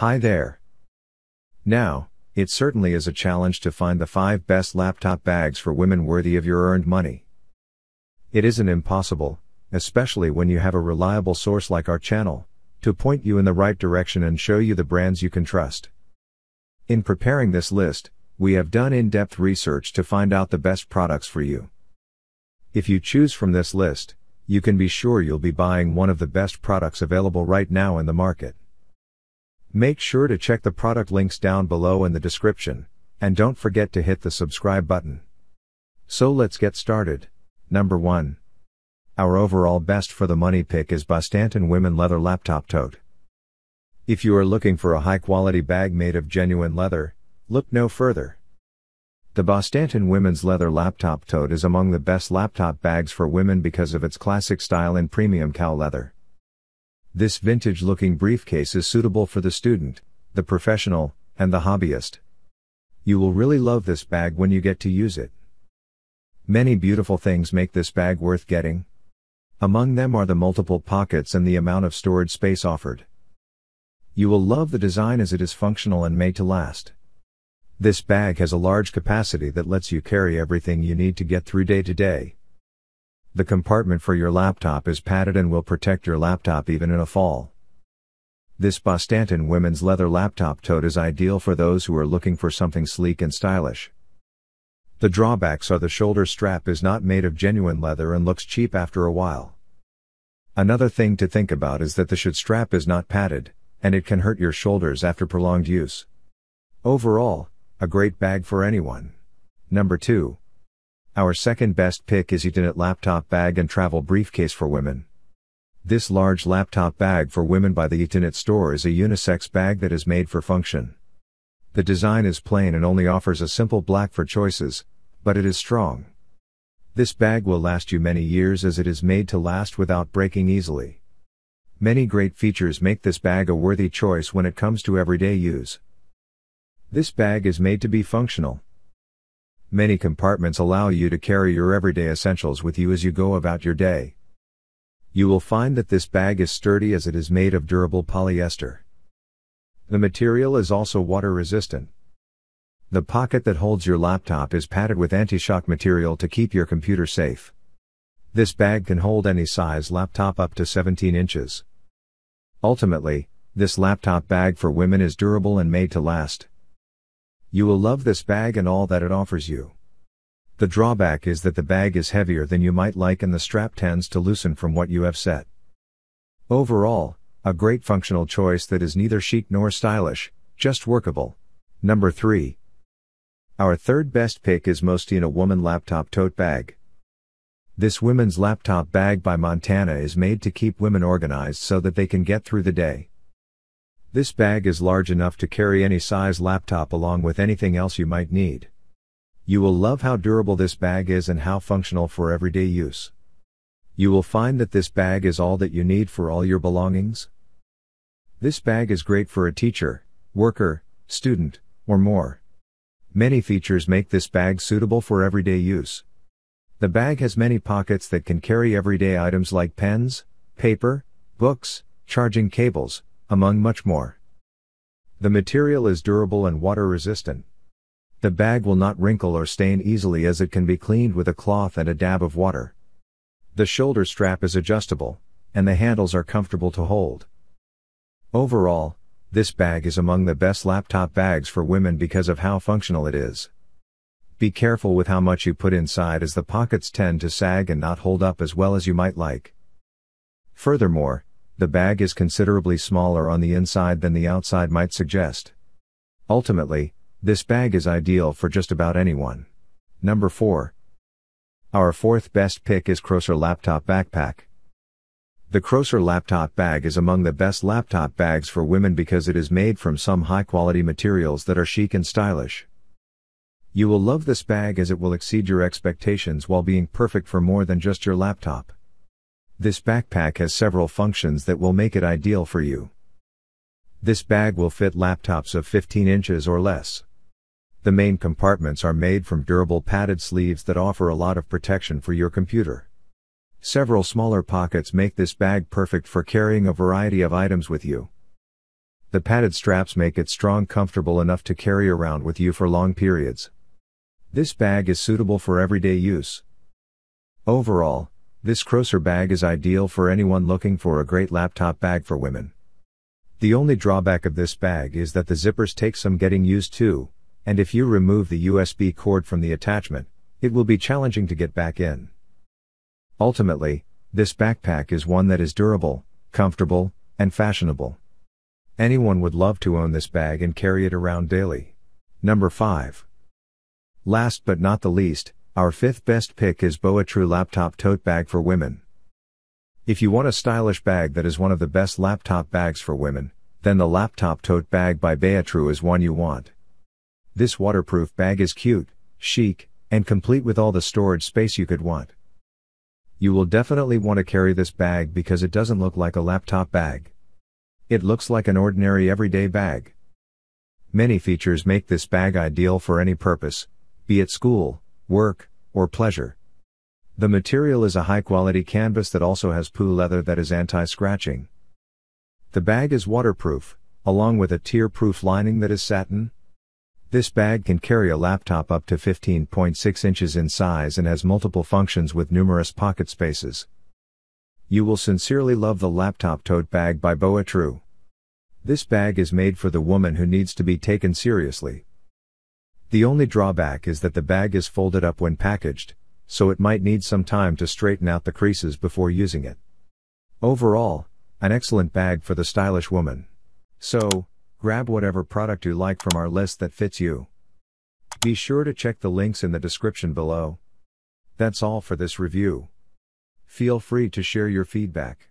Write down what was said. Hi there. Now, it certainly is a challenge to find the 5 best laptop bags for women worthy of your earned money. It isn't impossible, especially when you have a reliable source like our channel, to point you in the right direction and show you the brands you can trust. In preparing this list, we have done in-depth research to find out the best products for you. If you choose from this list, you can be sure you'll be buying one of the best products available right now in the market. Make sure to check the product links down below in the description, and don't forget to hit the subscribe button. So let's get started. Number 1. Our overall best for the money pick is Bostanten Women Leather Laptop Tote. If you are looking for a high-quality bag made of genuine leather, look no further. The Bostanten Women's Leather Laptop Tote is among the best laptop bags for women because of its classic style and premium cow leather. This vintage-looking briefcase is suitable for the student, the professional, and the hobbyist. You will really love this bag when you get to use it. Many beautiful things make this bag worth getting. Among them are the multiple pockets and the amount of storage space offered. You will love the design as it is functional and made to last. This bag has a large capacity that lets you carry everything you need to get through day to day. The compartment for your laptop is padded and will protect your laptop even in a fall. This Bostanten Women's Leather Laptop Tote is ideal for those who are looking for something sleek and stylish. The drawbacks are the shoulder strap is not made of genuine leather and looks cheap after a while. Another thing to think about is that the should strap is not padded, and it can hurt your shoulders after prolonged use. Overall, a great bag for anyone. Number 2. Our second best pick is Ytonet Laptop Bag and Travel Briefcase for Women. This large laptop bag for women by the Ytonet store is a unisex bag that is made for function. The design is plain and only offers a simple black for choices, but it is strong. This bag will last you many years as it is made to last without breaking easily. Many great features make this bag a worthy choice when it comes to everyday use. This bag is made to be functional. Many compartments allow you to carry your everyday essentials with you as you go about your day. You will find that this bag is sturdy as it is made of durable polyester. The material is also water resistant. The pocket that holds your laptop is padded with anti-shock material to keep your computer safe. This bag can hold any size laptop up to 17 inches. Ultimately, this laptop bag for women is durable and made to last. You will love this bag and all that it offers you. The drawback is that the bag is heavier than you might like and the strap tends to loosen from what you have set. Overall, a great functional choice that is neither chic nor stylish, just workable. Number 3. Our third best pick is Mostina Woman Laptop Tote Bag. This women's laptop bag by Montana is made to keep women organized so that they can get through the day. This bag is large enough to carry any size laptop along with anything else you might need. You will love how durable this bag is and how functional for everyday use. You will find that this bag is all that you need for all your belongings. This bag is great for a teacher, worker, student, or more. Many features make this bag suitable for everyday use. The bag has many pockets that can carry everyday items like pens, paper, books, charging cables, among much more. The material is durable and water resistant. The bag will not wrinkle or stain easily as it can be cleaned with a cloth and a dab of water. The shoulder strap is adjustable, and the handles are comfortable to hold. Overall, this bag is among the best laptop bags for women because of how functional it is. Be careful with how much you put inside as the pockets tend to sag and not hold up as well as you might like. Furthermore, the bag is considerably smaller on the inside than the outside might suggest. Ultimately, this bag is ideal for just about anyone. Number 4. Our fourth best pick is KROSER Laptop Backpack. The KROSER Laptop Bag is among the best laptop bags for women because it is made from some high-quality materials that are chic and stylish. You will love this bag as it will exceed your expectations while being perfect for more than just your laptop. This backpack has several functions that will make it ideal for you. This bag will fit laptops of 15 inches or less. The main compartments are made from durable padded sleeves that offer a lot of protection for your computer. Several smaller pockets make this bag perfect for carrying a variety of items with you. The padded straps make it strong, comfortable enough to carry around with you for long periods. This bag is suitable for everyday use. Overall, this KROSER bag is ideal for anyone looking for a great laptop bag for women. The only drawback of this bag is that the zippers take some getting used to, and if you remove the USB cord from the attachment, it will be challenging to get back in. Ultimately, this backpack is one that is durable, comfortable, and fashionable. Anyone would love to own this bag and carry it around daily. Number 5. Last but not the least, our fifth best pick is Boetru Laptop Tote Bag for Women. If you want a stylish bag that is one of the best laptop bags for women, then the Laptop Tote Bag by Boetru is one you want. This waterproof bag is cute, chic, and complete with all the storage space you could want. You will definitely want to carry this bag because it doesn't look like a laptop bag. It looks like an ordinary everyday bag. Many features make this bag ideal for any purpose, be it school, work, or pleasure. The material is a high-quality canvas that also has PU leather that is anti-scratching. The bag is waterproof, along with a tear-proof lining that is satin. This bag can carry a laptop up to 15.6 inches in size and has multiple functions with numerous pocket spaces. You will sincerely love the Laptop Tote Bag by Boetru. This bag is made for the woman who needs to be taken seriously. The only drawback is that the bag is folded up when packaged, so it might need some time to straighten out the creases before using it. Overall, an excellent bag for the stylish woman. So, grab whatever product you like from our list that fits you. Be sure to check the links in the description below. That's all for this review. Feel free to share your feedback.